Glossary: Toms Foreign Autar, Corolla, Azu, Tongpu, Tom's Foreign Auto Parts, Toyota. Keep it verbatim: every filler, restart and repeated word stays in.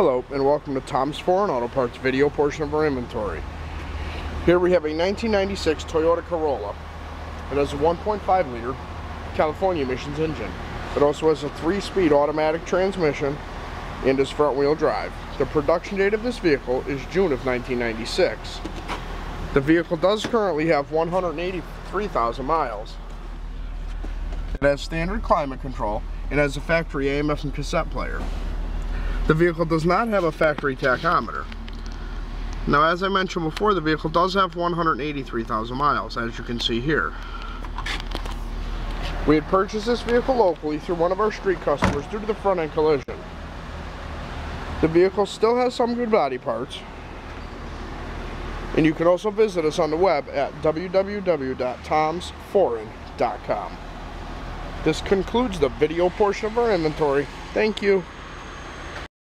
Hello and welcome to Tom's Foreign Auto Parts video portion of our inventory. Here we have a nineteen ninety-six Toyota Corolla. It has a one point five liter California emissions engine. It also has a three speed automatic transmission and is front wheel drive. The production date of this vehicle is June of nineteen ninety-six. The vehicle does currently have one hundred eighty-three thousand miles. It has standard climate control and has a factory A M F and cassette player. The vehicle does not have a factory tachometer. Now, as I mentioned before, the vehicle does have one hundred eighty-three thousand miles, as you can see here. We had purchased this vehicle locally through one of our street customers due to the front end collision. The vehicle still has some good body parts. And you can also visit us on the web at w w w dot toms foreign dot com. This concludes the video portion of our inventory. Thank you.